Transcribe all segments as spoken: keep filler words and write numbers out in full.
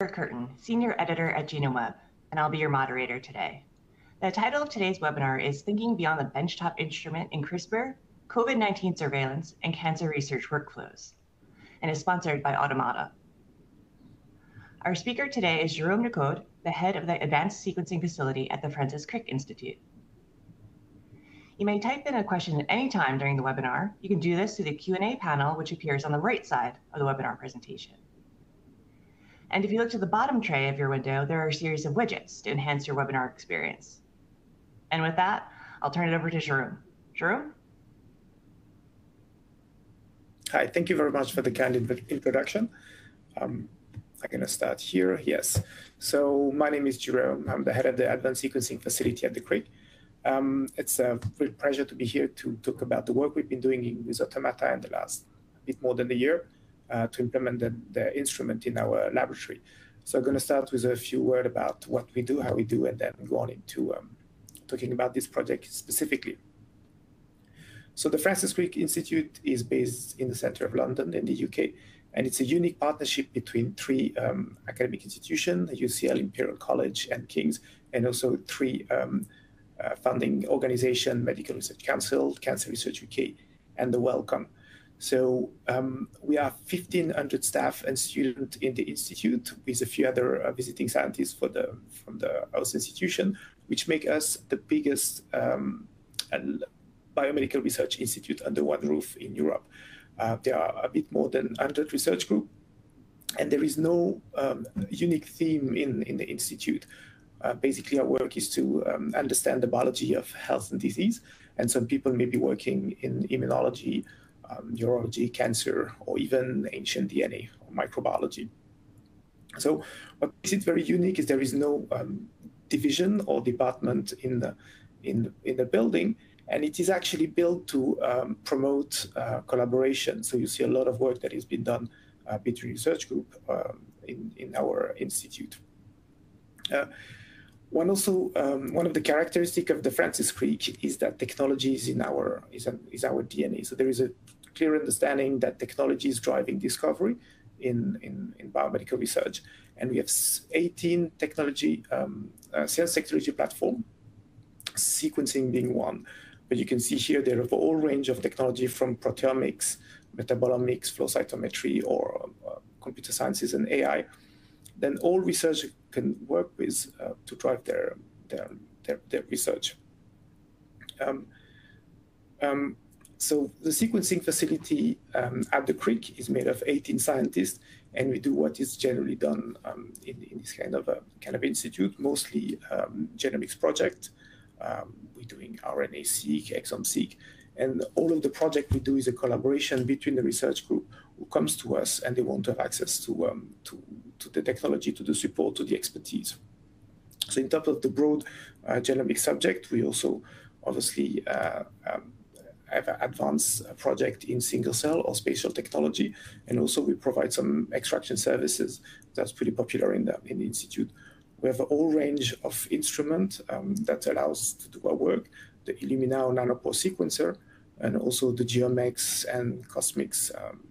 Sarah Curtin, Senior Editor at GenomeWeb, and I'll be your moderator today. The title of today's webinar is Thinking Beyond the Benchtop Instrument in CRISPR, COVID nineteen Surveillance, and Cancer Research Workflows, and is sponsored by Automata. Our speaker today is Jérôme Nicod, the head of the Advanced Sequencing Facility at the Francis Crick Institute. You may type in a question at any time during the webinar. You can do this through the Q and A panel, which appears on the right side of the webinar presentation. And if you look to the bottom tray of your window, there are a series of widgets to enhance your webinar experience. And with that, I'll turn it over to Jérôme. Jérôme? Hi, thank you very much for the kind introduction. Um, I'm going to start here. Yes. So my name is Jérôme. I'm the head of the Advanced Sequencing Facility at the Crick. Um, it's a real pleasure to be here to talk about the work we've been doing with Automata in the last bit more than a year. Uh, to implement the, the instrument in our laboratory. So I'm going to start with a few words about what we do, how we do, and then go on into um, talking about this project specifically. So the Francis Crick Institute is based in the center of London in the U K, and it's a unique partnership between three um, academic institutions, U C L, Imperial College, and King's, and also three um, uh, funding organizations, Medical Research Council, Cancer Research U K, and the Wellcome. So um, we have fifteen hundred staff and students in the institute with a few other uh, visiting scientists for the, from the host institution, which make us the biggest um, biomedical research institute under one roof in Europe. Uh, there are a bit more than one hundred research groups, and there is no um, unique theme in, in the institute. Uh, basically, our work is to um, understand the biology of health and disease, and some people may be working in immunology, Um, neurology, cancer, or even ancient D N A or microbiology. So what makes it very unique is there is no um, division or department in the, in, the, in the building, and it is actually built to um, promote uh, collaboration. So you see a lot of work that has been done uh, between research group um, in, in our institute. Uh, One also um, one of the characteristics of the Francis Crick is that technology is in our is, a, is our D N A. So there is a clear understanding that technology is driving discovery in in, in biomedical research, and we have eighteen technology um, uh, science technology platform, sequencing being one. But you can see here there are a whole range of technology from proteomics, metabolomics, flow cytometry, or uh, computer sciences and A I. Then all research can work with uh, to drive their, their, their, their research. Um, um, so the sequencing facility um, at the Crick is made of eighteen scientists, and we do what is generally done um, in, in this kind of, a, kind of institute, mostly um, genomics project. Um, we're doing R N A-seq, exome-seq, and all of the project we do is a collaboration between the research group who comes to us and they want to have access to, um, to to the technology, to the support, to the expertise. So in terms of the broad uh, genomic subject, we also obviously uh, um, have an advanced project in single cell or spatial technology. And also we provide some extraction services that's pretty popular in the, in the Institute. We have a whole range of instruments um, that allows to do our work, the Illumina or nanopore sequencer, and also the GeoMx and CosMx um,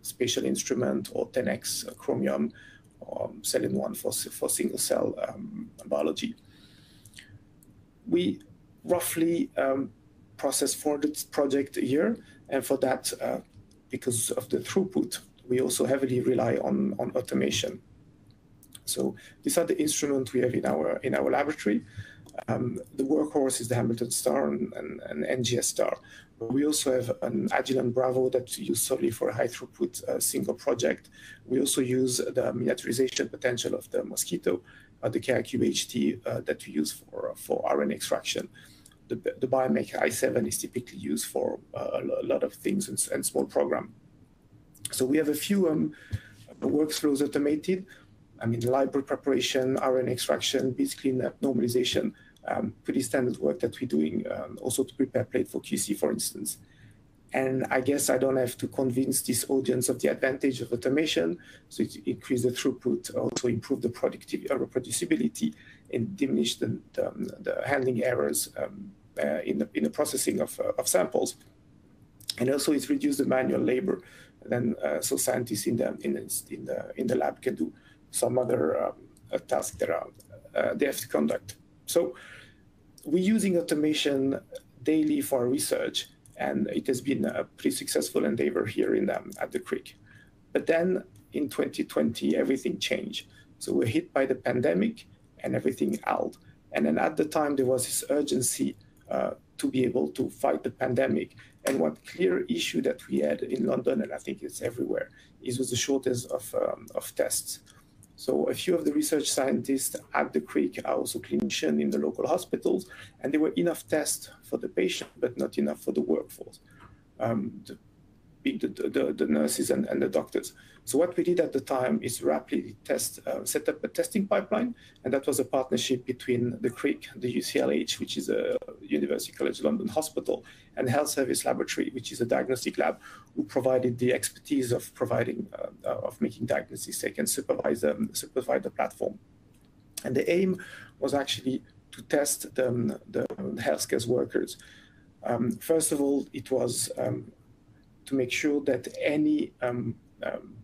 spatial instrument, or ten X chromium, Um, cell-in-one for, for single-cell um, biology. We roughly um, process four hundred projects a year, and for that, uh, because of the throughput, we also heavily rely on, on automation. So these are the instruments we have in our, in our laboratory. Um, the workhorse is the Hamilton Star and, and, and N G S Star. But we also have an Agilent Bravo that's used solely for a high throughput uh, single project. We also use the miniaturization potential of the Mosquito, uh, the K I Q H T uh, that we use for, for R N A extraction. The, the Biomech i seven is typically used for uh, a lot of things and, and small program. So we have a few um, workflows automated. I mean, library preparation, R N A extraction, base cleanup, normalization, um, pretty standard work that we're doing, um, also to prepare plate for Q C, for instance. And I guess I don't have to convince this audience of the advantage of automation, so it increase the throughput, also improve the productivity, or reproducibility, and diminish the, the, the handling errors um, uh, in, the, in the processing of, uh, of samples. And also it's reduced the manual labor, and then uh, so scientists in the, in, the, in, the, in the lab can do some other um, tasks that are, uh, they have to conduct. So we're using automation daily for research, and it has been a pretty successful endeavor here in um, at the Crick. But then in twenty twenty, everything changed. So we're hit by the pandemic and everything held. And then at the time, there was this urgency uh, to be able to fight the pandemic. And one clear issue that we had in London, and I think it's everywhere, is with the shortage of, um, of tests. So a few of the research scientists at the Crick are also clinicians in the local hospitals, and there were enough tests for the patient, but not enough for the workforce, um, the, the, the, the nurses and, and the doctors. So what we did at the time is rapidly test, uh, set up a testing pipeline, and that was a partnership between the Crick, the U C L H, which is a University College London hospital, and Health Service Laboratory, which is a diagnostic lab, who provided the expertise of providing, uh, of making diagnosis. They can supervise, um, supervise the platform. And the aim was actually to test the, the healthcare workers. Um, first of all, it was um, to make sure that any um, um,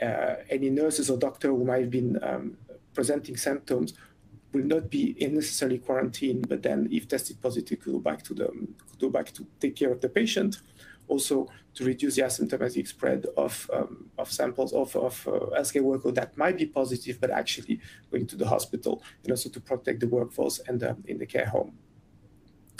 uh, any nurses or doctor who might have been um, presenting symptoms will not be necessarily quarantined, but then if tested positive, could go back to the could go back to take care of the patient. Also, to reduce the asymptomatic spread of um, of samples of of uh, healthcare workers that might be positive but actually going to the hospital, and also to protect the workforce and um, in the care home.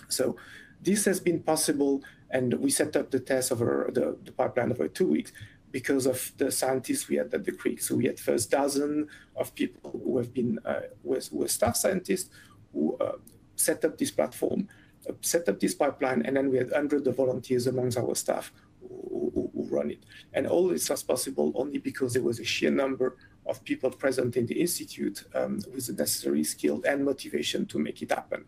So this has been possible, and we set up the test over the, the pipeline over two weeks because of the scientists we had at the Crick. So we had first dozen of people who have been uh, with, with staff scientists who uh, set up this platform, uh, set up this pipeline, and then we had hundreds of volunteers amongst our staff who, who, who run it. And all this was possible only because there was a sheer number of people present in the institute um, with the necessary skill and motivation to make it happen.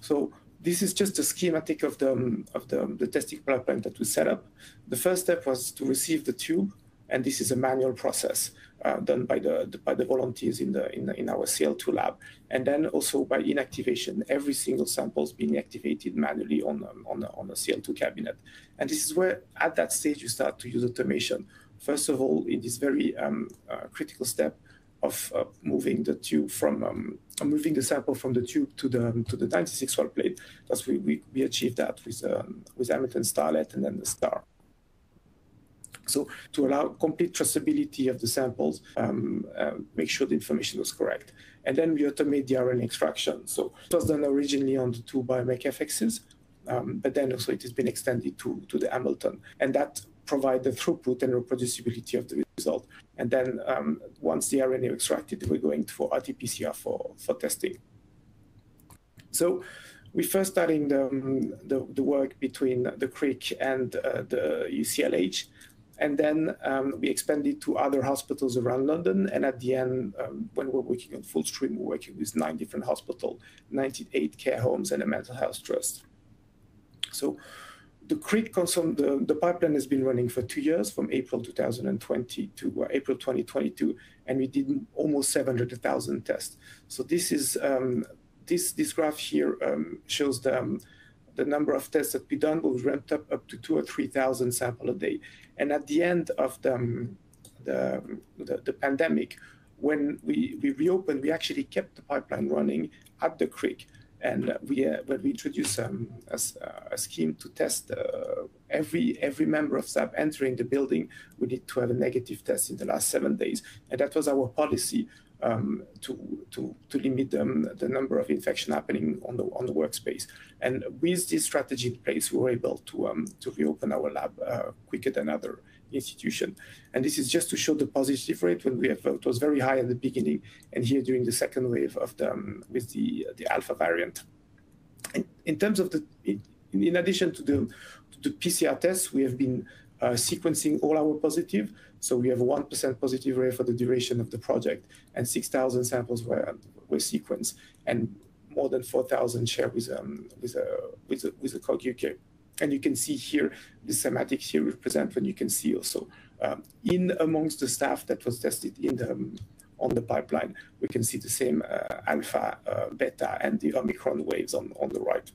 So this is just a schematic of the, of the, the testing pipeline that we set up. The first step was to receive the tube, and this is a manual process uh, done by the, the, by the volunteers in, the, in, the, in our C L two lab. And then also by inactivation, every single sample is being activated manually on, on, on a C L two cabinet. And this is where, at that stage, you start to use automation. First of all, in this very um, uh, critical step, of uh, moving the tube from um, moving the sample from the tube to the to the ninety-six well plate. That's we, we we achieved that with um, with Hamilton Star and then the Star. So to allow complete traceability of the samples, um, uh, make sure the information was correct, and then we automate the R N A extraction. So it was done originally on the two bioMeCFXs, um, but then also it has been extended to to the Hamilton, and that provide the throughput and reproducibility of the result. And then um, once the R N A extracted, we're going for R T P C R for, for testing. So we first starting the, the, the work between the Crick and uh, the U C L H. And then um, we expanded to other hospitals around London. And at the end, um, when we were working on full stream, we were working with nine different hospitals, ninety-eight care homes, and a mental health trust. So the Crick consum the, the pipeline has been running for two years, from April two thousand twenty to uh, April twenty twenty-two, and we did almost seven hundred thousand tests. So this is um, this this graph here um, shows the um, the number of tests that we done. We ramped up up to two or three thousand samples a day, and at the end of the um, the, the the pandemic, when we we reopened, we actually kept the pipeline running at the Crick. And we, uh, when we introduced um, a, a scheme to test uh, every every member of staff entering the building, we need to have a negative test in the last seven days, and that was our policy um, to to to limit um, the number of infection happening on the on the workspace. And with this strategy in place, we were able to um, to reopen our lab uh, quicker than other institution. And this is just to show the positive rate when we have, it was very high at the beginning, and here during the second wave of the, um, with the, the alpha variant. And in terms of the, in, in addition to the, to the P C R tests, we have been uh, sequencing all our positive. So we have a one percent positive rate for the duration of the project, and six thousand samples were, were sequenced, and more than four thousand shared with, um, with, uh, with, uh, with the C O G U K. And you can see here, the semantics here represent when you can see also um, in amongst the staff that was tested in the, um, on the pipeline, we can see the same uh, alpha, uh, beta, and the Omicron waves on, on the right.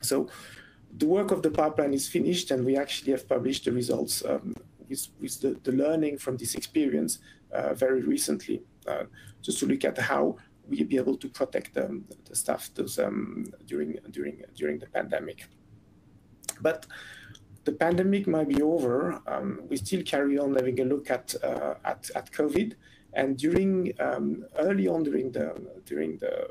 So the work of the pipeline is finished, and we actually have published the results um, with, with the, the learning from this experience uh, very recently, uh, just to look at how we'll be able to protect um, the staff those, um, during, during, during the pandemic. But the pandemic might be over. Um, we still carry on having a look at, uh, at, at COVID. And during, um, early on during the, during the,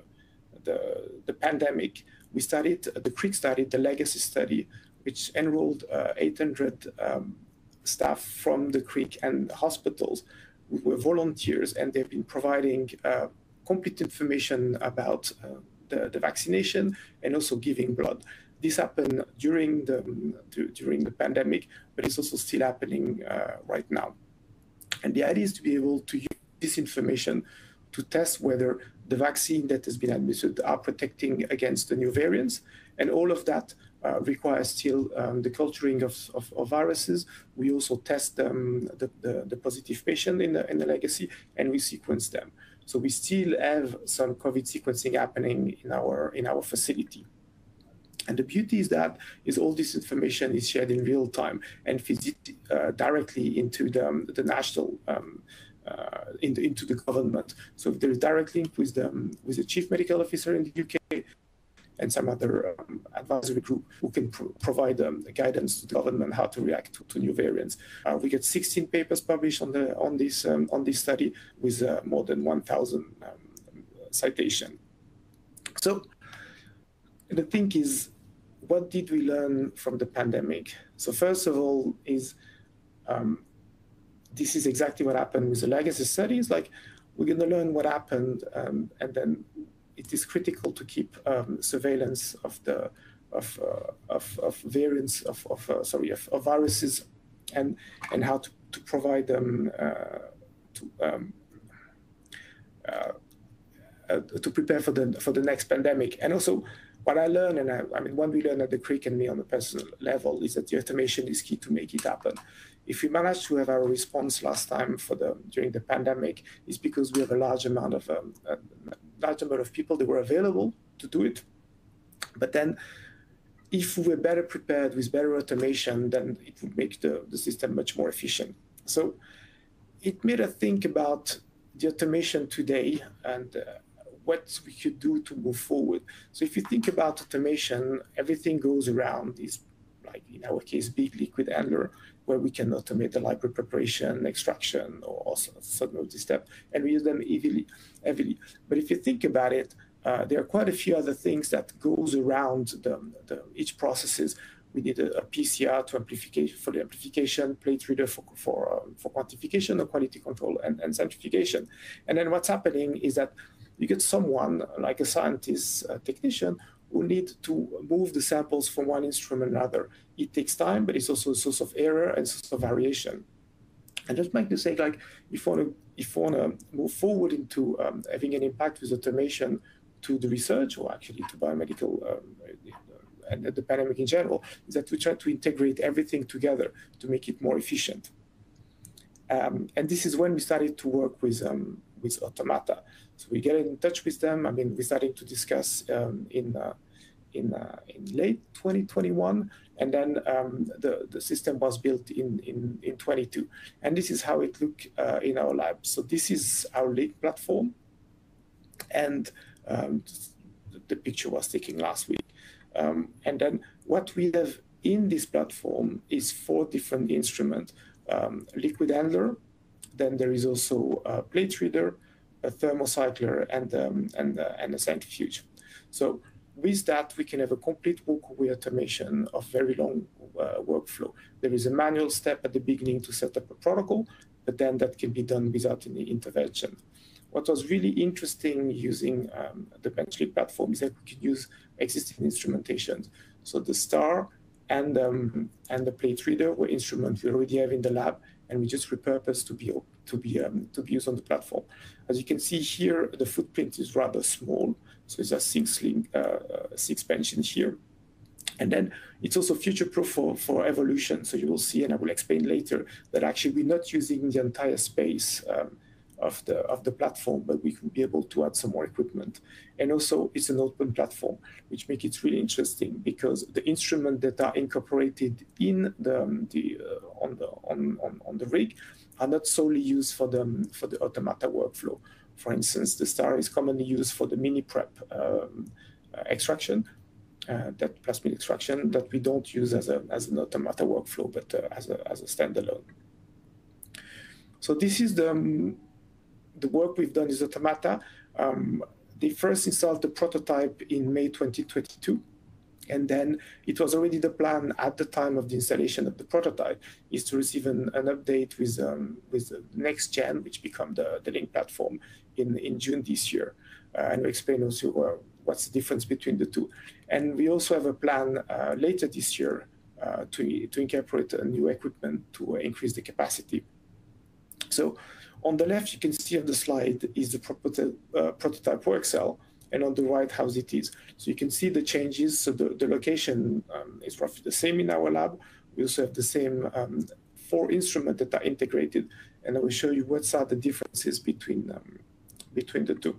the, the pandemic, we started, the Crick started the legacy study, which enrolled uh, eight hundred um, staff from the Crick and hospitals who were volunteers, and they've been providing uh, complete information about uh, the, the vaccination and also giving blood. This happened during the, during the pandemic, but it's also still happening uh, right now. And the idea is to be able to use this information to test whether the vaccine that has been administered are protecting against the new variants. And all of that uh, requires still um, the culturing of, of, of viruses. We also test um, the, the, the positive patient in the, in the legacy, and we sequence them. So we still have some COVID sequencing happening in our, in our facility. And the beauty is that is all this information is shared in real time and feeds it uh, directly into the, the national, um, uh, in the, into the government. So there is direct link with the, with the chief medical officer in the U K and some other um, advisory group who can pro provide um, guidance to the government how to react to, to new variants. Uh, we get sixteen papers published on the on this um, on this study with uh, more than one thousand um, citation. So the thing is, what did we learn from the pandemic? So first of all is, um, this is exactly what happened with the legacy studies. Like, we're gonna learn what happened, um, and then it is critical to keep um, surveillance of the, of, uh, of, of variants, of, of uh, sorry, of, of viruses, and, and how to, to provide them, uh, to, um, uh, uh, to prepare for the, for the next pandemic. And also, what I learned, and I, I mean, what we learned at the Crick and me on a personal level, is that the automation is key to make it happen. If we managed to have our response last time for the during the pandemic, it's because we have a large amount of um, a large number of people that were available to do it. But then, if we were better prepared with better automation, then it would make the, the system much more efficient. So, it made us think about the automation today and. Uh, what we could do to move forward. So if you think about automation, everything goes around is, like in our case, big liquid handler, where we can automate the library preparation, extraction, or also certain of this step, and we use them heavily. heavily. But if you think about it, uh, there are quite a few other things that goes around the, the, each processes. We need a, a P C R to amplification for the amplification, plate reader for for, um, for quantification or quality control, and, and centrifugation. And then what's happening is that you get someone, like a scientist, a technician, who need to move the samples from one instrument to another. It takes time, but it's also a source of error and source of variation. And just make the say, like, if you want to, if you want to move forward into um, having an impact with automation to the research, or actually to biomedical um, and the pandemic in general, is that we try to integrate everything together to make it more efficient. Um, and this is when we started to work with um, with Automata. So we get in touch with them. I mean, we started to discuss um, in uh, in, uh, in late twenty twenty-one, and then um, the the system was built in in in twenty-two. And this is how it looked uh, in our lab. So this is our LINQ platform, and um, the picture was taken last week. Um, and then what we have in this platform is four different instruments: um, liquid handler. Then there is also a plate reader, a thermocycler, and, um, and, uh, and a centrifuge. So with that, we can have a complete walkaway automation of very long uh, workflow. There is a manual step at the beginning to set up a protocol, but then that can be done without any intervention. What was really interesting using um, the Benchly platform is that we can use existing instrumentation. So the Star and, um, and the plate reader were instruments we already have in the lab, and we just repurpose to be to be um, to be used on the platform. As you can see here, the footprint is rather small, so it's a six link uh, six bench in here, and then it's also future-proof for, for evolution. So you will see, and I will explain later, that actually we're not using the entire space um, of the of the platform, but we can be able to add some more equipment. And also it's an open platform, which makes it really interesting because the instruments that are incorporated in the, um, the uh, on the on, on, on the rig are not solely used for the for the Automata workflow. For instance, the Star is commonly used for the mini prep um, extraction, uh, that plasmid extraction that we don't use as a as an Automata workflow, but uh, as a as a standalone. So this is the um, the work we've done is Automata. Um, they first installed the prototype in May twenty twenty-two, and then it was already the plan at the time of the installation of the prototype is to receive an, an update with um, with the next gen, which become the, the LINQ platform in, in June this year. Uh, and we explain also uh, what's the difference between the two. And we also have a plan uh, later this year uh, to, to incorporate a new equipment to increase the capacity. So on the left, you can see on the slide is the prototype, uh, prototype work cell, and on the right how it is. So you can see the changes. So the, the location um, is roughly the same in our lab. We also have the same um, four instruments that are integrated, and I will show you what are the differences between, um, between the two.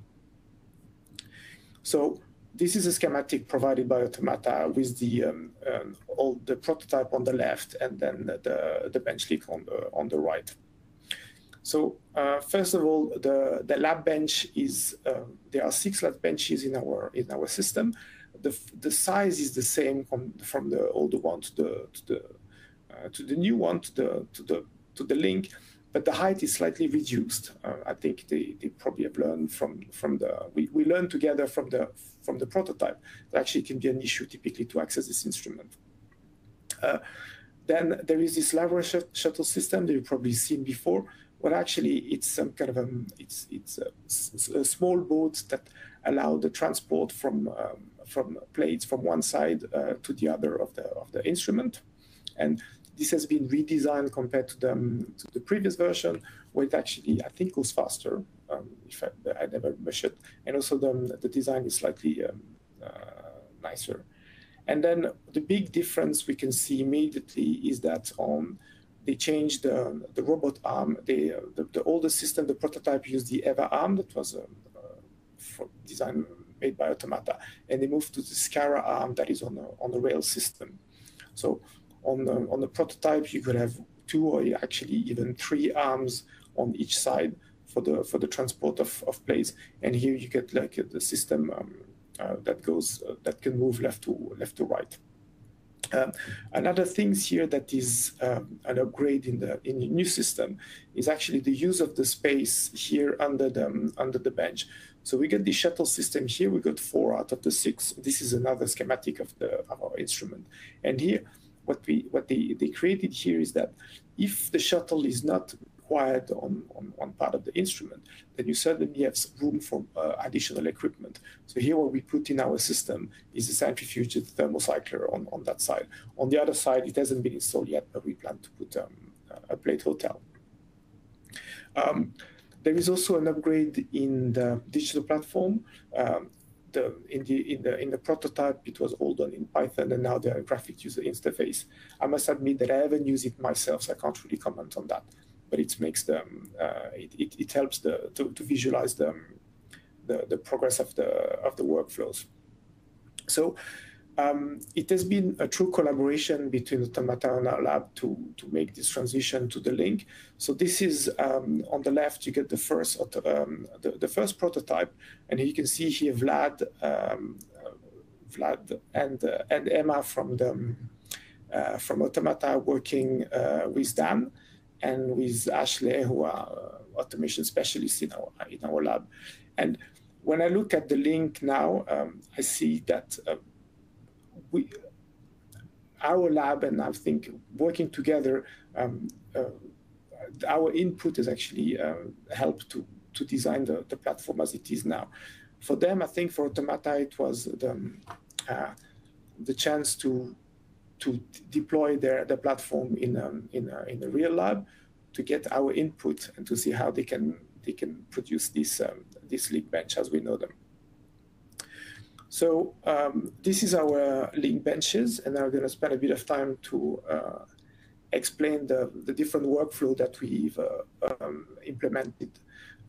So this is a schematic provided by Automata with the um, um, all the prototype on the left and then the, the bench leak on the, on the right. So uh, first of all, the, the lab bench is, uh, there are six lab benches in our, in our system. The, the size is the same from, from the older one to the, to the, uh, to the new one, to the, to, the, to the LINQ, but the height is slightly reduced. Uh, I think they, they probably have learned from, from the, we, we learned together from the, from the prototype. That actually can be an issue typically to access this instrument. Uh, then there is this LINQ sh shuttle system that you've probably seen before. Well, actually, it's some kind of a, it's, it's a, a small boat that allow the transport from, um, from plates from one side uh, to the other of the, of the instrument. And this has been redesigned compared to the, um, to the previous version, where it actually, I think, goes faster, um, if I, I never measured. And also the, the design is slightly um, uh, nicer. And then the big difference we can see immediately is that on they changed the, the robot arm. They, uh, the, the older system, the prototype, used the EVA arm that was um, uh, designed made by Automata, and they moved to the SCARA arm that is on the, on the rail system. So on the, on the prototype, you could have two or actually even three arms on each side for the for the transport of, of plates. And here you get like uh, the system um, uh, that goes uh, that can move left to left to right. Um, another things here that is um, an upgrade in the in the new system is actually the use of the space here under the um, under the bench. So we get the shuttle system here. We got four out of the six. This is another schematic of the of our instrument. And here, what we what they they created here is that if the shuttle is not required on on one part of the instrument, then you certainly have room for uh, additional equipment. So here what we put in our system is a centrifuge thermocycler on, on that side. On the other side, it hasn't been installed yet, but we plan to put um, a plate hotel. Um, there is also an upgrade in the digital platform. Um, the, in, the, in, the, in the prototype, it was all done in Python, and now they are a graphic user interface. I must admit that I haven't used it myself, so I can't really comment on that. But it makes them. Uh, it, it it helps the to, to visualize the, the the progress of the of the workflows. So um, it has been a true collaboration between Automata and our lab to to make this transition to the LINQ. So this is um, on the left. You get the first um, the, the first prototype, and you can see here Vlad, um, uh, Vlad and uh, and Emma from the uh, from Automata working uh, with Dan. And with Ashley, who are uh, automation specialists in our in our lab. And when I look at the LINQ now, um, I see that uh, we, our lab, and I think working together, um, uh, our input has actually uh, helped to to design the, the platform as it is now. For them, I think for Automata, it was the uh, the chance to. to deploy their, their platform in a, in, a, in a real lab, to get our input and to see how they can they can produce this um, this LINQ bench as we know them. So um, this is our LINQ benches, and I'm going to spend a bit of time to uh, explain the, the different workflow that we've uh, um, implemented.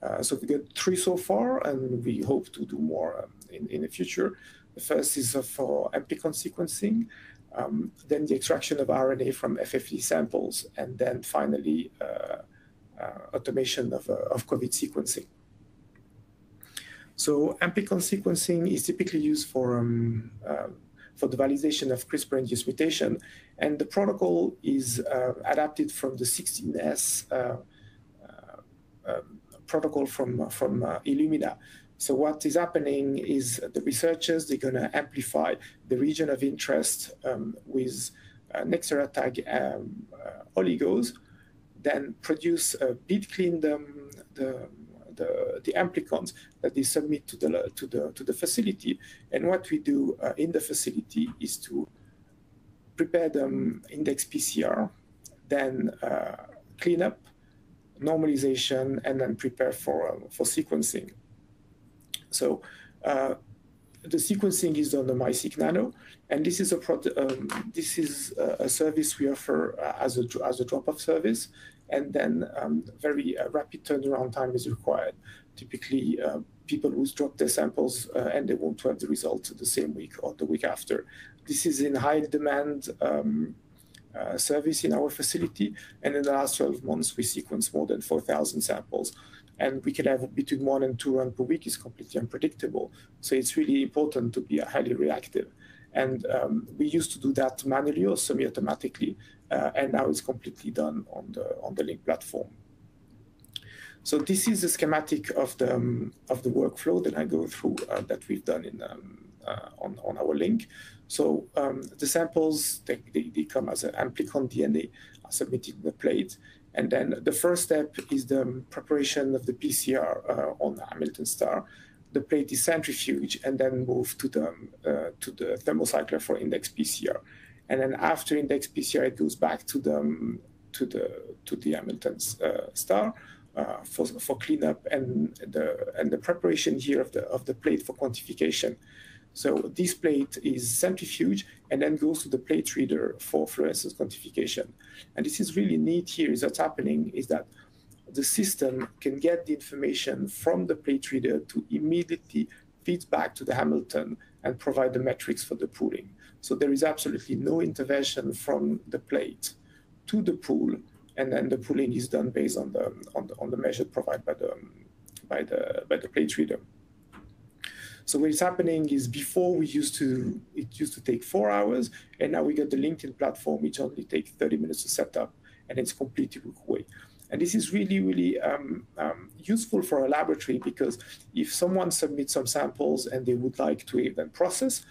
Uh, so we got three so far, and we hope to do more um, in, in the future. The first is uh, for amplicon sequencing, um, then the extraction of R N A from F F P E samples, and then finally uh, uh, automation of, uh, of COVID sequencing. So amplicon sequencing is typically used for um, uh, for the validation of CRISPR-induced mutation, and the protocol is uh, adapted from the sixteen S uh, uh, um, protocol from from uh, Illumina. So what is happening is the researchers, they're going to amplify the region of interest um, with uh, Nextera tag um, uh, oligos, then produce a bead clean them, the The, the amplicons that they submit to the to the to the facility, and what we do uh, in the facility is to prepare them index P C R, then uh, cleanup, normalization, and then prepare for uh, for sequencing. So uh, the sequencing is on the MySeq Nano, and this is a pro um, this is a, a service we offer uh, as a as a drop-off service. And then um, very uh, rapid turnaround time is required. Typically, uh, people who drop their samples uh, and they want to have the results the same week or the week after. This is in high demand um, uh, service in our facility. And in the last twelve months, we sequenced more than four thousand samples. And we can have between one and two runs per week. Is completely unpredictable. So it's really important to be highly reactive. And um, we used to do that manually or semi-automatically, uh, and now it's completely done on the on the LINQ platform. So this is the schematic of the um, of the workflow that I go through uh, that we've done in um, uh, on on our LINQ. So um, the samples they, they, they come as an amplicon D N A, are submitted in the plate, and then the first step is the preparation of the P C R uh, on the Hamilton Star. The plate is centrifuged and then moved to the uh, to the thermocycler for index P C R, and then after index P C R it goes back to the to the to the Hamilton uh, Star uh, for for cleanup and the and the preparation here of the of the plate for quantification. So this plate is centrifuged and then goes to the plate reader for fluorescence quantification. And this is really neat. Here is what's happening is that the system can get the information from the plate reader to immediately feed back to the Hamilton and provide the metrics for the pooling. So there is absolutely no intervention from the plate to the pool, and then the pooling is done based on the on the, on the measure provided by the by the by the plate reader. So what is happening is before we used to it used to take four hours, and now we got the LinkedIn platform, which only takes thirty minutes to set up, and it's completely away. And this is really, really um, um, useful for a laboratory, because if someone submits some samples and they would like to have them processed,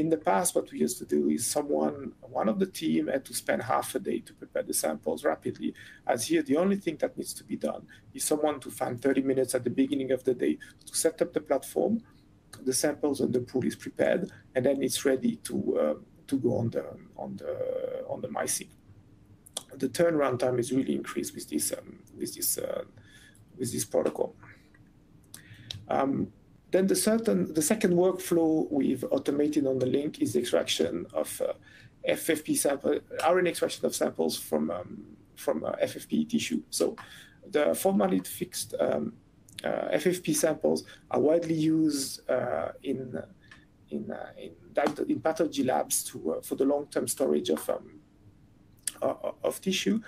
in the past, what we used to do is someone, one of the team, had to spend half a day to prepare the samples rapidly. As here, the only thing that needs to be done is someone to find thirty minutes at the beginning of the day to set up the platform, the samples and the pool is prepared, and then it's ready to uh, to go on the on the on the MySeq. The turnaround time is really increased with this um, with this uh, with this protocol. Um, then the certain the second workflow we've automated on the LINQ is the extraction of uh, F F P E sample, R N A extraction of samples from um, from uh, F F P E tissue. So the formalin fixed um, uh, F F P E samples are widely used uh, in in uh, in, in pathology labs to uh, for the long-term storage of um, of tissue,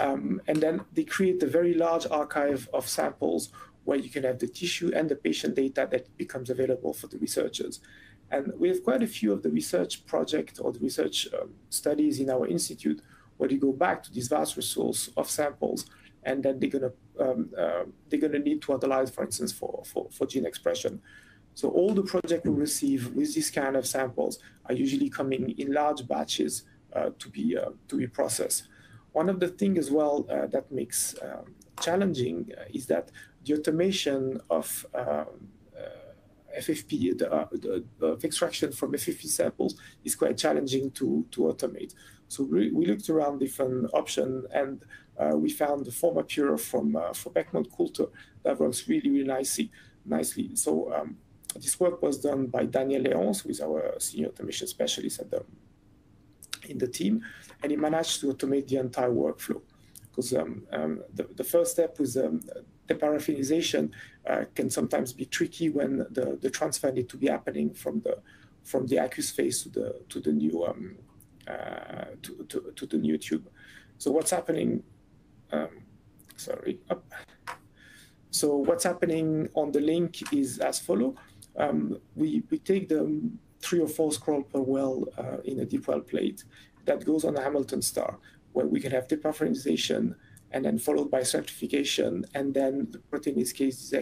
um, and then they create a very large archive of samples where you can have the tissue and the patient data that becomes available for the researchers. And we have quite a few of the research projects or the research um, studies in our institute where they go back to this vast resource of samples, and then they're gonna um, uh, they're gonna need to analyze, for instance, for, for, for gene expression. So all the projects we receive with this kind of samples are usually coming in large batches Uh, to be uh, to be processed. One of the things as well uh, that makes um, challenging is that the automation of um, uh, F F P E, the, uh, the, the extraction from F F P E samples, is quite challenging to to automate. So we, we looked around different options, and uh, we found the former Pure from uh, for Beckman Coulter that works really really nicely. Nicely. So um, this work was done by Daniel Leonce, who is our senior automation specialist at the in the team, and he managed to automate the entire workflow. Because um, um, the, the first step was um, the paraffinization uh, can sometimes be tricky when the, the transfer needs to be happening from the from the aqueous phase to the to the new um, uh, to, to to the new tube. So what's happening? Um, sorry. Oh. So what's happening on the LINQ is as follows. Um, we we take the three or four scroll per well uh, in a deep well plate that goes on the Hamilton Star, where we can have deparaffinization and then followed by stratification, and then the proteinase case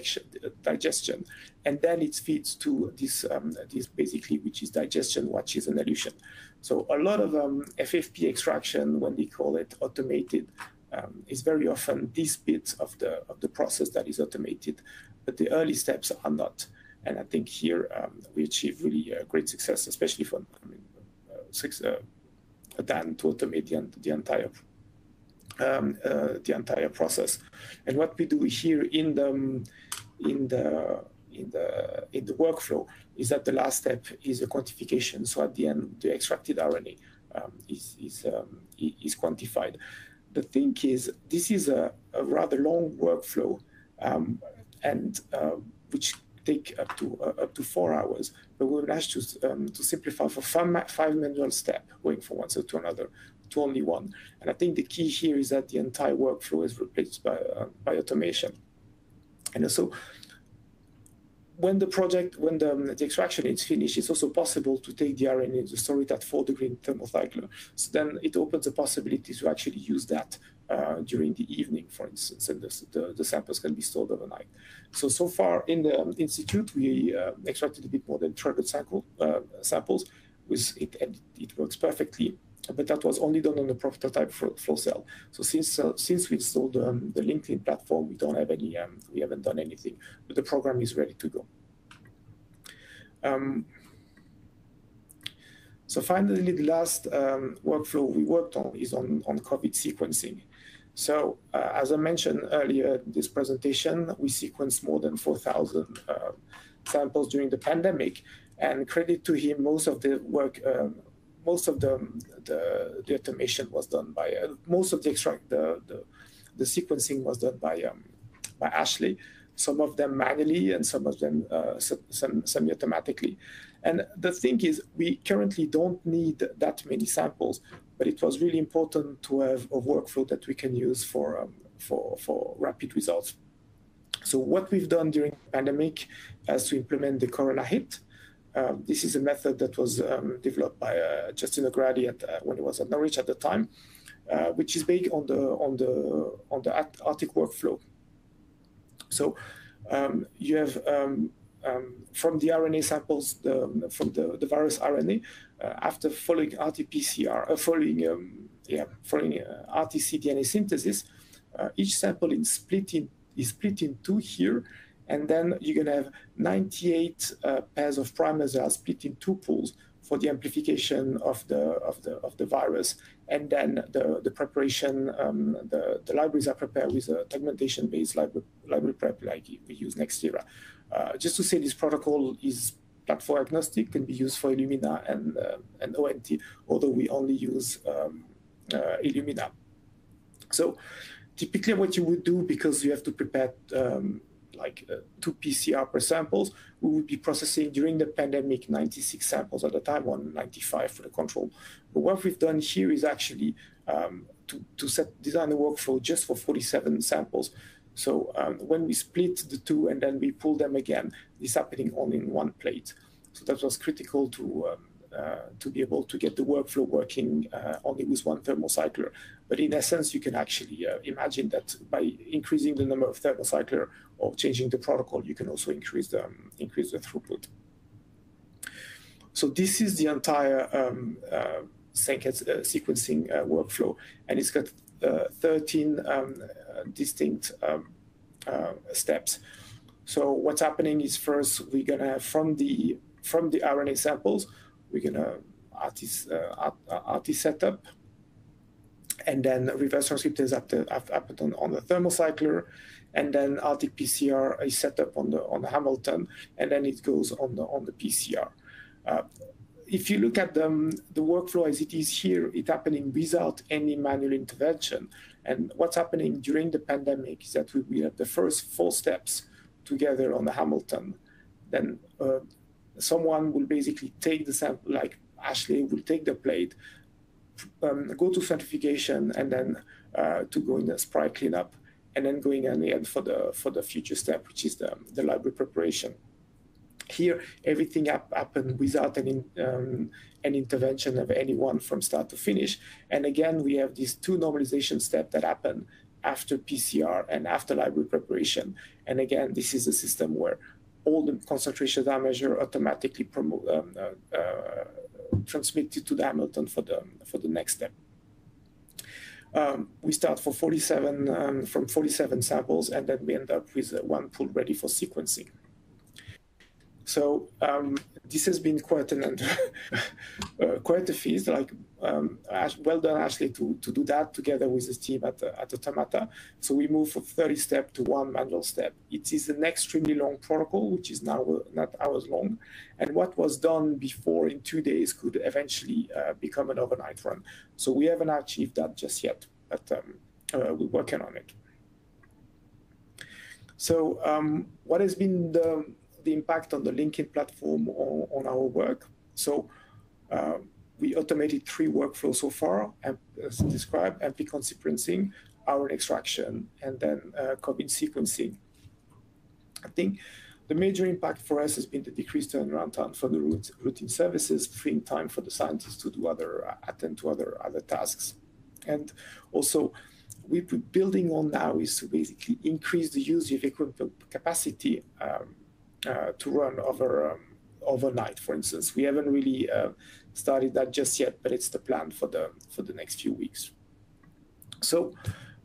digestion, and then it feeds to this um, this basically, which is digestion, which is an elution. So a lot of um, F F P E extraction, when they call it automated, um, is very often these bits of the of the process that is automated, but the early steps are not. And I think here um, we achieve really uh, great success, especially for I mean, uh, six, uh, Dan to automate the, the entire um, uh, the entire process. And what we do here in the in the in the in the workflow is that the last step is a quantification. So at the end, the extracted R N A um, is is um, is quantified. The thing is, this is a, a rather long workflow, um, and uh, which take up to uh, up to four hours, but we managed to um, to simplify for five, five manual step going from one step to another to only one. And I think the key here is that the entire workflow is replaced by uh, by automation. And so, when the project, when the, um, the extraction is finished, it's also possible to take the R N A to store it at four degree in thermocycler. So then it opens the possibility to actually use that uh, during the evening, for instance, and the, the, the samples can be stored overnight. So, so far in the um, institute, we uh, extracted a bit more than three hundred sample, uh, samples, with it, and it works perfectly. But that was only done on the prototype flow cell. So since uh, since we installed um, the LinkedIn platform, we don't have any. Um, we haven't done anything, but the program is ready to go. Um, so finally, the last um, workflow we worked on is on on COVID sequencing. So uh, as I mentioned earlier in this presentation, we sequenced more than four thousand uh, samples during the pandemic, and credit to him, most of the work. Um, Most of the, the the automation was done by uh, most of the extract the, the the sequencing was done by um, by Ashley. Some of them manually and some of them uh, some semi automatically. And the thing is, we currently don't need that many samples, but it was really important to have a workflow that we can use for um, for for rapid results. So what we've done during the pandemic is to implement the Corona hit. Uh, this is a method that was um, developed by uh, Justin O'Grady at, uh, when he was at Norwich at the time, uh, which is big on the on the on the ARTIC workflow. So um, you have um, um, from the R N A samples, the, from the, the virus R N A, uh, after following R T P C R, uh, following um, yeah, following uh, R T C D N A synthesis, uh, each sample is split in is split in two here. And then you're going to have ninety-eight uh, pairs of primers that are split in two pools for the amplification of the of the of the virus. And then the the preparation, um, the the libraries are prepared with a segmentation-based library, library prep, like we use Nextera. Uh, just to say, this protocol is platform agnostic, can be used for Illumina and uh, and O N T, although we only use um, uh, Illumina. So typically, what you would do, because you have to prepare Um, like uh, two P C R per samples, we would be processing during the pandemic ninety-six samples at a time, on ninety-five for the control. But what we've done here is actually um, to, to set design the workflow just for forty-seven samples. So um, when we split the two and then we pull them again, it's happening all in one plate. So that was critical to um, uh, to be able to get the workflow working uh, only with one thermocycler. But in essence, you can actually uh, imagine that by increasing the number of thermocycler or changing the protocol, you can also increase the, um, increase the throughput. So this is the entire um, uh, sequencing uh, workflow. And it's got uh, thirteen um, distinct um, uh, steps. So what's happening is, first, we're going to have from the, from the R N A samples, we're going to R T setup, and then reverse transcriptase happened on, on the thermocycler, and then R T P C R is set up on the on the Hamilton, and then it goes on the on the P C R. Uh, if you look at the, the workflow as it is here, it's happening without any manual intervention. And what's happening during the pandemic is that we, we have the first four steps together on the Hamilton. Then uh, someone will basically take the sample, like Ashley will take the plate, um, go to centrifugation, and then uh, to go in the spray cleanup, and then going in the end for the, for the future step, which is the, the library preparation. Here, everything hap happened without an, in, um, an intervention of anyone from start to finish. And again, we have these two normalization steps that happen after P C R and after library preparation. And again, this is a system where all the concentrations are measured automatically promote, um, uh, uh, transmitted to the Hamilton for the, for the next step. Um, we start for forty-seven, um, from forty-seven samples, and then we end up with one pool ready for sequencing. So um, this has been quite an uh, quite a feast. Like, um, well done, Ashley, to, to do that together with the team at, at Automata. So we moved from thirty steps to one manual step. It is an extremely long protocol, which is now not hours long. And what was done before in two days could eventually uh, become an overnight run. So we haven't achieved that just yet, but um, uh, we're working on it. So um, what has been the the impact on the LinkedIn platform on, on our work? So uh, we automated three workflows so far, as described, amplicon sequencing, iron extraction, and then uh, COVID sequencing. I think the major impact for us has been the decreased turnaround time for the routine services, freeing time for the scientists to do other, attend to other, other tasks. And also, what we're building on now is to basically increase the use of equipment capacity um, Uh, to run over um, overnight, for instance. We haven't really uh, started that just yet, but it's the plan for the for the next few weeks. So,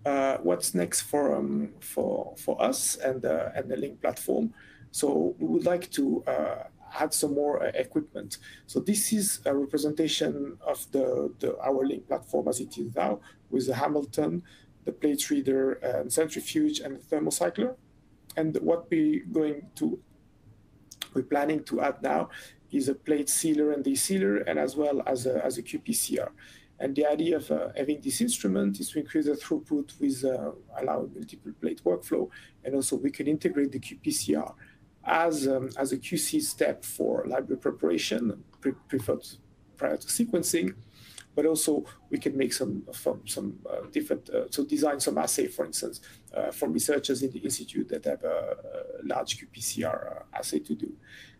uh, what's next for um, for for us and uh, and the LINQ platform? So we would like to uh, add some more uh, equipment. So this is a representation of the, the our LINQ platform as it is now, with the Hamilton, the plate reader, and centrifuge, and the thermocycler. And what we're going to We're planning to add now is a plate sealer and desealer, and as well as a, as a Q P C R. And the idea of uh, having this instrument is to increase the throughput with uh, allowing multiple plate workflow, and also we can integrate the Q P C R as um, as a Q C step for library preparation, pre preferred prior to sequencing. But also we can make some from some uh, different, uh, so design some assay, for instance, uh, from researchers in the institute that have a, a large Q P C R assay to do.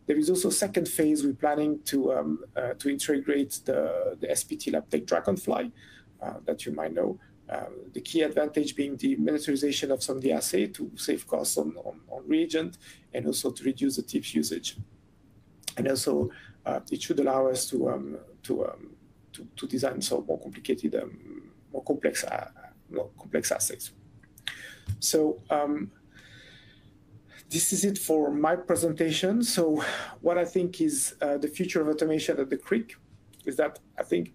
There is also a second phase we're planning to um, uh, to integrate the, the S P T LabTech Dragonfly uh, that you might know. Uh, the key advantage being the miniaturization of some of the assay to save costs on, on, on reagent, and also to reduce the tips usage. And also uh, it should allow us to, um, to um, To, to design some more complicated, um, more complex, uh, more complex assays. So um, this is it for my presentation. So what I think is uh, the future of automation at the Crick is that I think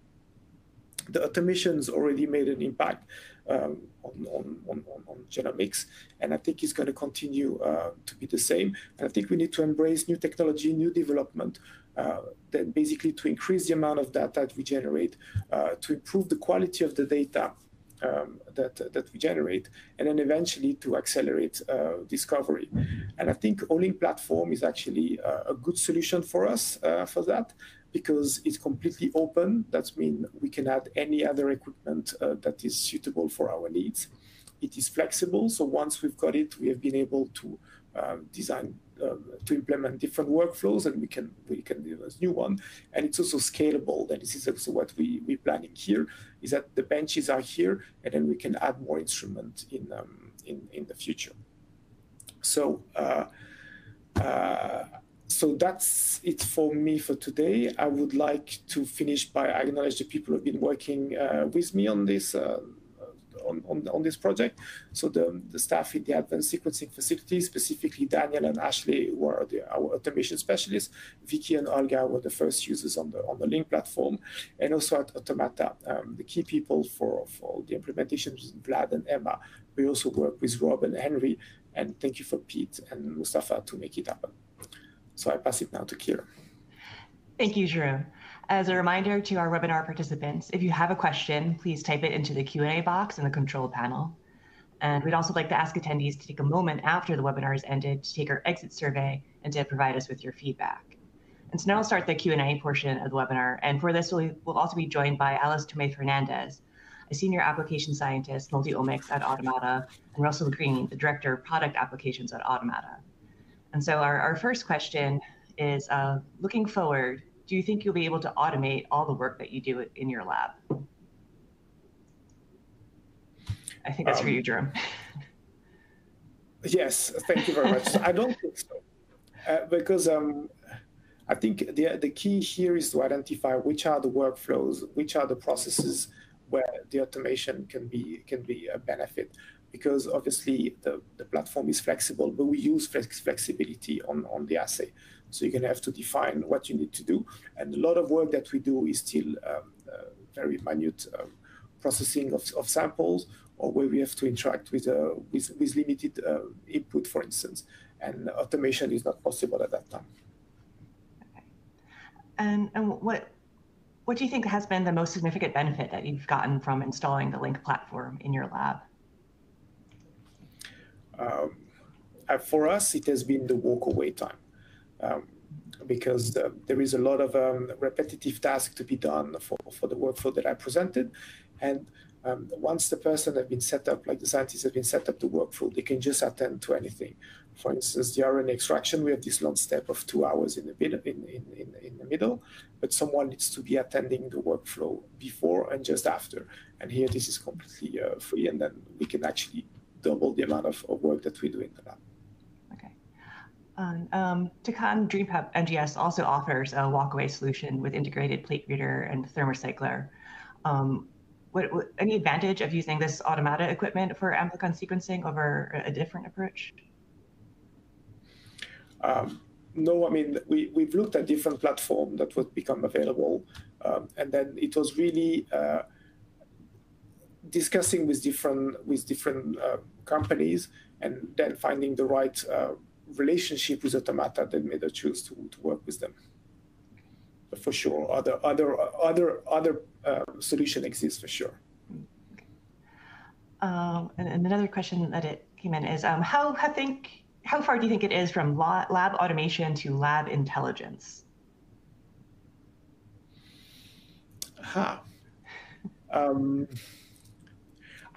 the automation's already made an impact um, on, on, on, on genomics, and I think it's going to continue uh, to be the same. And I think we need to embrace new technology, new development, Uh, then basically to increase the amount of data that we generate, uh, to improve the quality of the data um, that, that we generate, and then eventually to accelerate uh, discovery. And I think LINQ platform is actually uh, a good solution for us uh, for that, because it's completely open. That means we can add any other equipment uh, that is suitable for our needs. It is flexible, so once we've got it, we have been able to uh, design Um, to implement different workflows, and we can we can do this new one. And it's also scalable. And this is also what we we're planning here, is that the benches are here, and then we can add more instruments in um, in in the future. So uh, uh, so that's it for me for today. I would like to finish by acknowledge the people who've been working uh, with me on this. Uh, On, on, on this project. So the, the staff in the Advanced Sequencing Facility, specifically Daniel and Ashley, who are the, our automation specialists. Vicky and Olga were the first users on the, on the LINQ platform. And also at Automata, um, the key people for, for the implementation, Vlad and Emma. We also work with Rob and Henry. And thank you for Pete and Mustafa to make it happen. So I pass it now to Kira. Thank you, Jérôme. As a reminder to our webinar participants, if you have a question, please type it into the Q and A box in the control panel. And we'd also like to ask attendees to take a moment after the webinar has ended to take our exit survey and to provide us with your feedback. And so now we'll start the Q and A portion of the webinar. And for this, we'll, we'll also be joined by Alice Tomé Fernandez, a senior application scientist, multi-omics at Automata, and Russell Green, the director of product applications at Automata. And so our, our first question is, uh, looking forward, do you think you'll be able to automate all the work that you do in your lab? I think that's um, for you, Jérôme. Yes, thank you very much. I don't think so, uh, because um, I think the, the key here is to identify which are the workflows, which are the processes where the automation can be, can be a benefit, because obviously the, the platform is flexible, but we use flex flexibility on, on the assay. So you're going to have to define what you need to do. And a lot of work that we do is still um, uh, very minute um, processing of, of samples, or where we have to interact with, uh, with, with limited uh, input, for instance. And automation is not possible at that time. And, and what, what do you think has been the most significant benefit that you've gotten from installing the LINQ platform in your lab? Um, for us, it has been the walk away time, um, because uh, there is a lot of um, repetitive tasks to be done for, for the workflow that I presented. And um, once the person has been set up, like the scientists have been set up the workflow, they can just attend to anything. For instance, the R N A extraction, we have this long step of two hours in the middle, in, in, in, in the middle, but someone needs to be attending the workflow before and just after. And here, this is completely uh, free, and then we can actually double the amount of, of work that we do in the lab. Okay. Um, um, Tecan DreamPep N G S also offers a walkaway solution with integrated plate reader and thermocycler. Um, what, what, any advantage of using this Automata equipment for amplicon sequencing over a different approach? Um, no, I mean, we, we've looked at different platforms that would become available, um, and then it was really uh, discussing with different, with different uh, companies, and then finding the right uh, relationship with Automata that made us choose to, to work with them. But for sure, other, other, other, other uh, solution exists for sure. Okay. Um, and, and another question that it came in is, um, how I think, how far do you think it is from lab automation to lab intelligence? Huh. Um,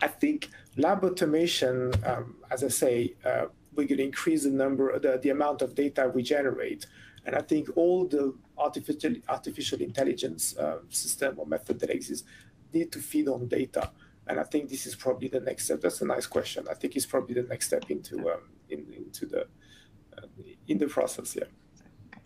I think lab automation, um, as I say, uh, we're going to increase the number, the, the amount of data we generate. And I think all the artificial, artificial intelligence uh, system or method that exists need to feed on data. And I think this is probably the next step. That's a nice question. I think it's probably the next step into um, in, into the uh, in the process. Yeah. Okay.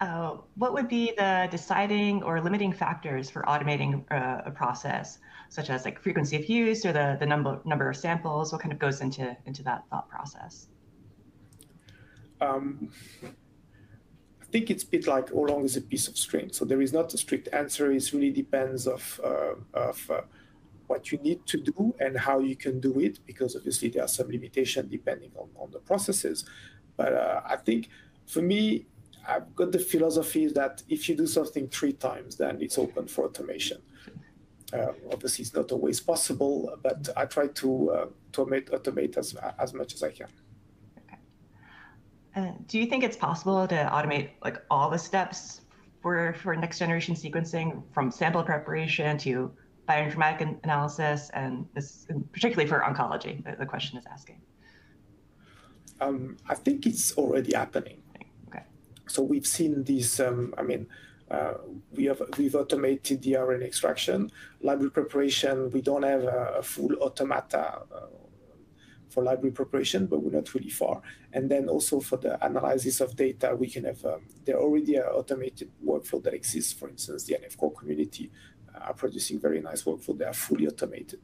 Uh, what would be the deciding or limiting factors for automating uh, a process, such as like frequency of use or the the number number of samples? What kind of goes into into that thought process? Um, I think it's a bit like how long is a piece of string. So there is not a strict answer. It really depends of uh, of uh, what you need to do and how you can do it, because obviously there are some limitations depending on, on the processes. But uh, I think for me, I've got the philosophy that if you do something three times, then it's open for automation. Uh, obviously, it's not always possible, but I try to, uh, to automate, automate as, as much as I can. Okay. Uh, do you think it's possible to automate like all the steps for, for next generation sequencing, from sample preparation to bioinformatic analysis, and this, particularly for oncology, the, the question is asking? Um, I think it's already happening. Okay. So we've seen these, um, I mean, uh, we have, we've automated the R N A extraction. Library preparation, we don't have a, a full Automata uh, for library preparation, but we're not really far. And then also for the analysis of data, we can have, um, there already an automated workflow that exists. For instance, the N F core community are producing very nice workflow. They are fully automated.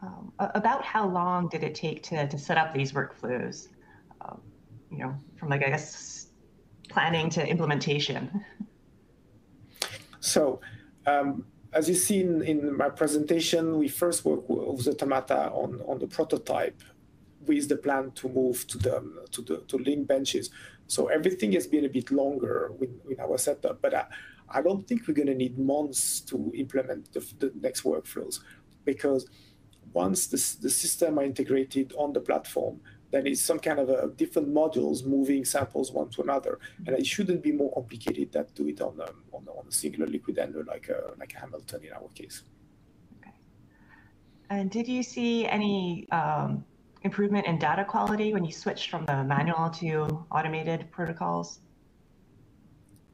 Um, about how long did it take to, to set up these workflows? Um, you know, from like, I guess, planning to implementation. So, um, as you see in, in my presentation, we first worked with Automata on, on the prototype with the plan to move to the to the to LINQ benches. So everything has been a bit longer with, with our setup, but I, I don't think we're going to need months to implement the, the next workflows, because once the, the system are integrated on the platform, then it's some kind of a different modules moving samples one to another, and it shouldn't be more complicated than do it on um, on, on a singular liquid handler like uh, like Hamilton in our case. Okay. And did you see any um, improvement in data quality when you switched from the manual to automated protocols?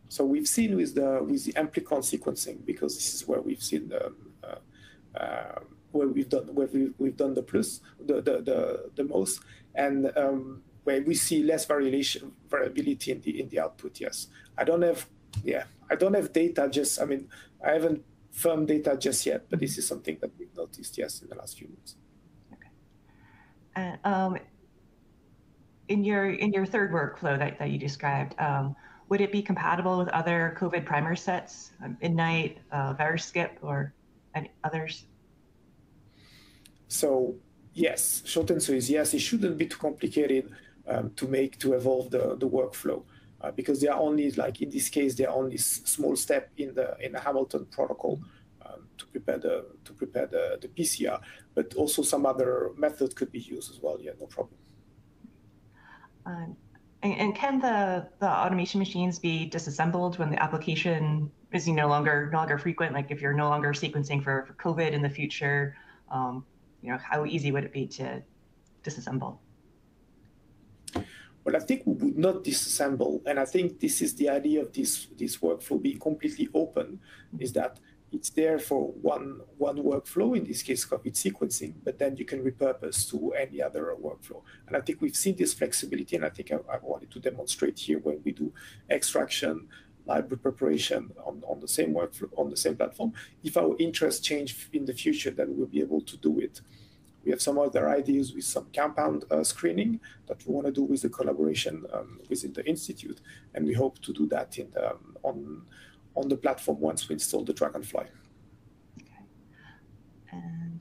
So we've seen with the with the amplicon sequencing, because this is where we've seen the. Um, uh, uh, where we've done where we've, we've done the plus the the the, the most, and um, where we see less variation variability in the in the output. Yes, I don't have yeah I don't have data just I mean I haven't firm data just yet, but this is something that we've noticed yes in the last few months. Okay. And um, in your in your third workflow that that you described, um, would it be compatible with other COVID primer sets, Midnight, uh, VariSkip, or any others? So yes, short answer is yes. It shouldn't be too complicated um, to make to evolve the, the workflow, uh, because they are only, like in this case, they are only s small step in the in the Hamilton protocol um, to prepare the to prepare the, the P C R. But also some other method could be used as well. Yeah, no problem. Um, and, and can the the automation machines be disassembled when the application is no longer no longer frequent? Like if you're no longer sequencing for, for COVID in the future. Um, You know, how easy would it be to disassemble? Well, I think we would not disassemble, and I think this is the idea of this this workflow being completely open, is that it's there for one one workflow, in this case COVID sequencing, but then you can repurpose to any other workflow. And I think we've seen this flexibility, and I think I, I wanted to demonstrate here when we do extraction, library preparation on, on the same workflow, on the same platform. If our interests change in the future, then we'll be able to do it. We have some other ideas with some compound uh, screening that we want to do with the collaboration um, within the institute, and we hope to do that in the, um, on on the platform once we install the Dragonfly. Okay. And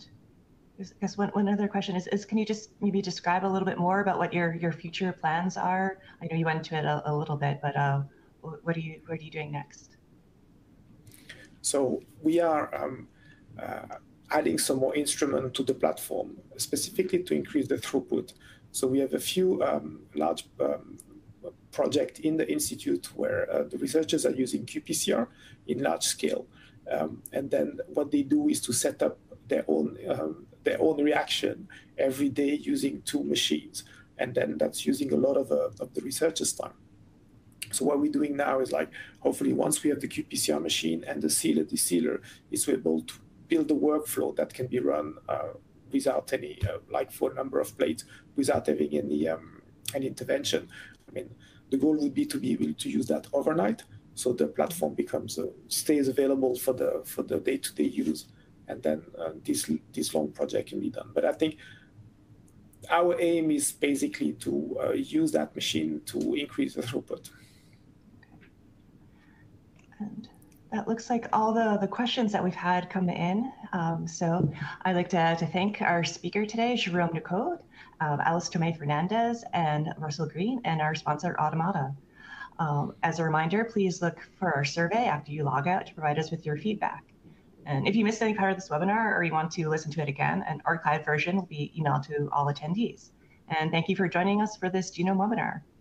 I guess one, one other question is, is can you just maybe describe a little bit more about what your your future plans are? I know you went into it a, a little bit, but. Uh, What are you what are you doing next? So we are um, uh, adding some more instrument to the platform, specifically to increase the throughput. So we have a few um, large um, projects in the institute where uh, the researchers are using Q P C R in large scale, um, and then what they do is to set up their own um, their own reaction every day using two machines, and then that's using a lot of uh, of the researchers' time. So what we're doing now is, like, hopefully once we have the Q P C R machine and the sealer, the sealer is able to build a workflow that can be run uh, without any, uh, like for a number of plates, without having any um, any intervention. I mean, the goal would be to be able to use that overnight, so the platform becomes uh, stays available for the for the day-to-day use, and then uh, this this long project can be done. But I think our aim is basically to uh, use that machine to increase the throughput. And that looks like all the, the questions that we've had come in. Um, so I'd like to, to thank our speaker today, Jérôme Nicod, um, Alice Tomé Fernandez, and Russell Green, and our sponsor, Automata. Um, as a reminder, please look for our survey after you log out to provide us with your feedback. And if you missed any part of this webinar or you want to listen to it again, an archived version will be emailed to all attendees. And thank you for joining us for this Genome webinar.